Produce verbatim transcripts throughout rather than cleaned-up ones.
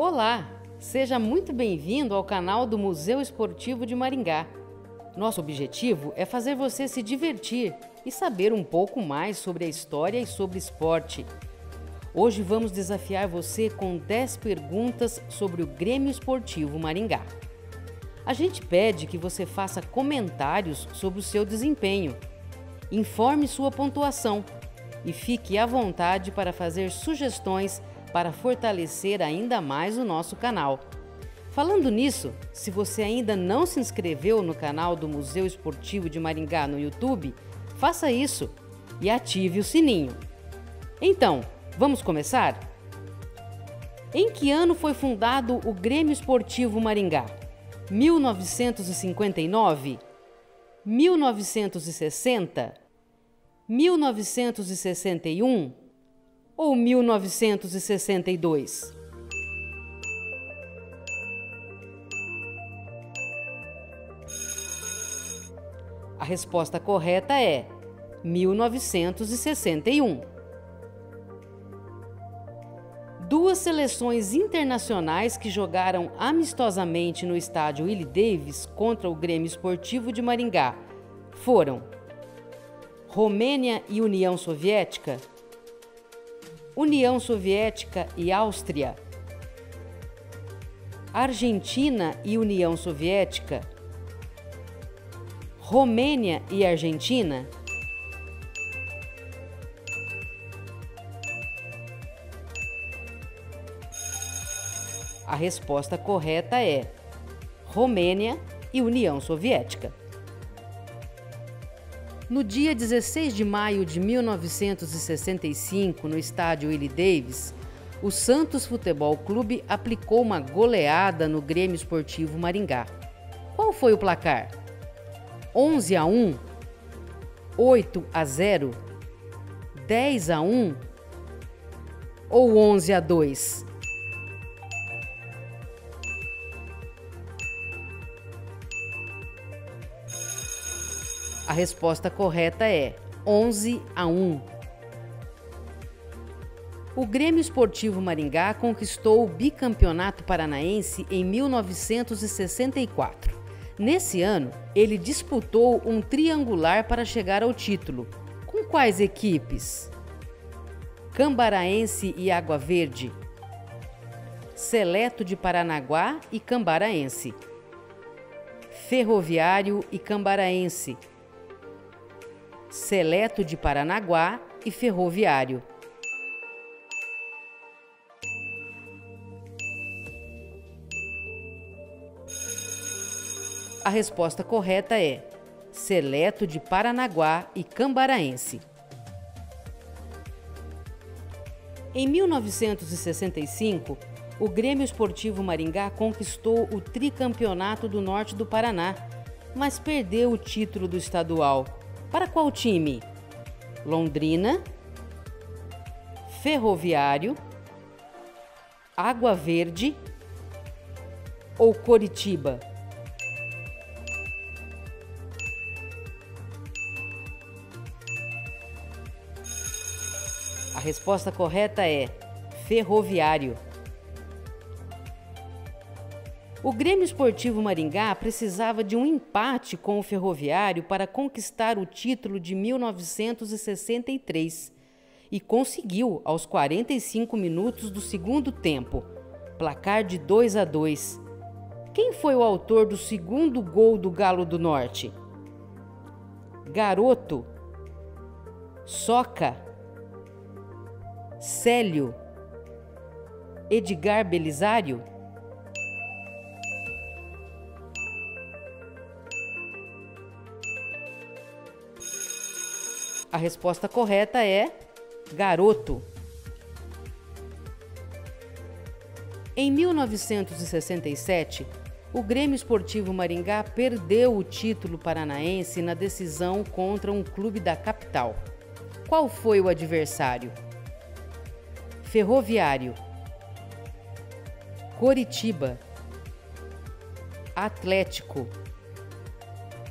Olá, seja muito bem-vindo ao canal do Museu Esportivo de Maringá. Nosso objetivo é fazer você se divertir e saber um pouco mais sobre a história e sobre esporte. Hoje vamos desafiar você com dez perguntas sobre o Grêmio Esportivo Maringá. A gente pede que você faça comentários sobre o seu desempenho, informe sua pontuação e fique à vontade para fazer sugestões para fortalecer ainda mais o nosso canal. Falando nisso, se você ainda não se inscreveu no canal do Museu Esportivo de Maringá no YouTube, faça isso e ative o sininho. Então, vamos começar? Em que ano foi fundado o Grêmio Esportivo Maringá? mil novecentos e cinquenta e nove? mil novecentos e sessenta? mil novecentos e sessenta e um? Ou mil novecentos e sessenta e dois? A resposta correta é mil novecentos e sessenta e um. Duas seleções internacionais que jogaram amistosamente no estádio Willie Davis contra o Grêmio Esportivo de Maringá foram Romênia e União Soviética, União Soviética e Áustria, Argentina e União Soviética, Romênia e Argentina. A resposta correta é Romênia e União Soviética. No dia dezesseis de maio de mil novecentos e sessenta e cinco, no estádio Willie Davis, o Santos Futebol Clube aplicou uma goleada no Grêmio Esportivo Maringá. Qual foi o placar? onze a um, oito a zero, dez a um ou onze a dois? A resposta correta é onze a um. O Grêmio Esportivo Maringá conquistou o bicampeonato paranaense em mil novecentos e sessenta e quatro. Nesse ano, ele disputou um triangular para chegar ao título. Com quais equipes? Cambaraense e Água Verde, Seleto de Paranaguá e Cambaraense, Ferroviário e Cambaraense, Seleto de Paranaguá e Ferroviário. A resposta correta é Seleto de Paranaguá e Cambaraense. Em mil novecentos e sessenta e cinco, o Grêmio Esportivo Maringá conquistou o tricampeonato do Norte do Paraná, mas perdeu o título do estadual. Para qual time? Londrina, Ferroviário, Água Verde ou Coritiba? A resposta correta é Ferroviário. O Grêmio Esportivo Maringá precisava de um empate com o Ferroviário para conquistar o título de mil novecentos e sessenta e três e conseguiu aos quarenta e cinco minutos do segundo tempo, placar de dois a dois. Quem foi o autor do segundo gol do Galo do Norte? Garoto, Soca, Célio, Edgar Belisário? A resposta correta é Garoto. Em mil novecentos e sessenta e sete, o Grêmio Esportivo Maringá perdeu o título paranaense na decisão contra um clube da capital. Qual foi o adversário? Ferroviário, Coritiba, Atlético,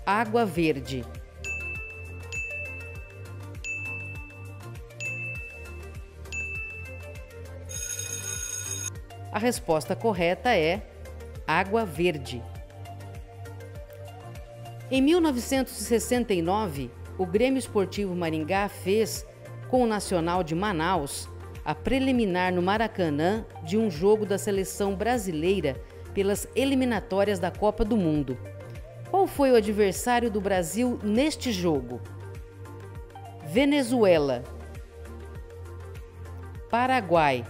Água Verde. A A resposta correta é Água Verde. Em mil novecentos e sessenta e nove, o Grêmio Esportivo Maringá fez, com o Nacional de Manaus, a preliminar no Maracanã de um jogo da Seleção Brasileira pelas eliminatórias da Copa do Mundo. Qual foi o adversário do Brasil neste jogo? Venezuela, Paraguai,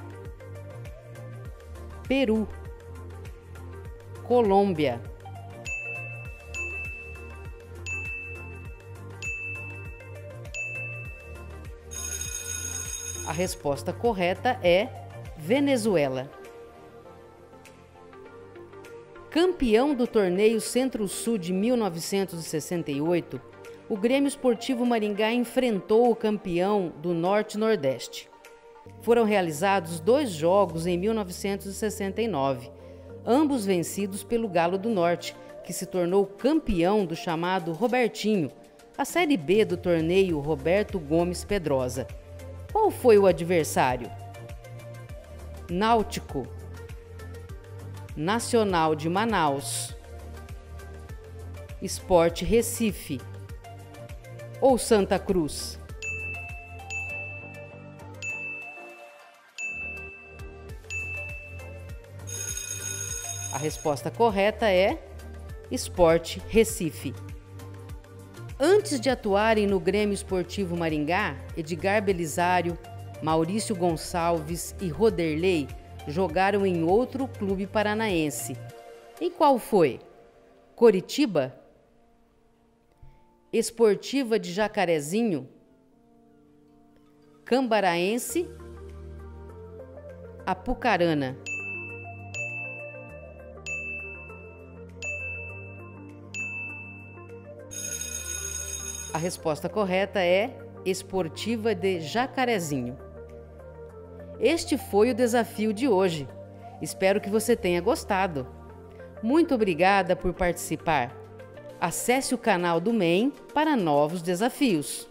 Peru, Colômbia. A resposta correta é Venezuela. Campeão do torneio Centro-Sul de mil novecentos e sessenta e oito, o Grêmio Esportivo Maringá enfrentou o campeão do Norte-Nordeste. Foram realizados dois jogos em mil novecentos e sessenta e nove, ambos vencidos pelo Galo do Norte, que se tornou campeão do chamado Robertinho, a Série B do torneio Roberto Gomes Pedrosa. Qual foi o adversário? Náutico, Nacional de Manaus, Esporte Recife ou Santa Cruz? A resposta correta é Esporte Recife. Antes de atuarem no Grêmio Esportivo Maringá, Edgar Belisário, Maurício Gonçalves e Roderley jogaram em outro clube paranaense. Em qual foi? Coritiba? Esportiva de Jacarezinho? Cambaraense? Apucarana? A resposta correta é Esportiva de Jacarezinho. Este foi o desafio de hoje. Espero que você tenha gostado. Muito obrigada por participar. Acesse o canal do M E M para novos desafios.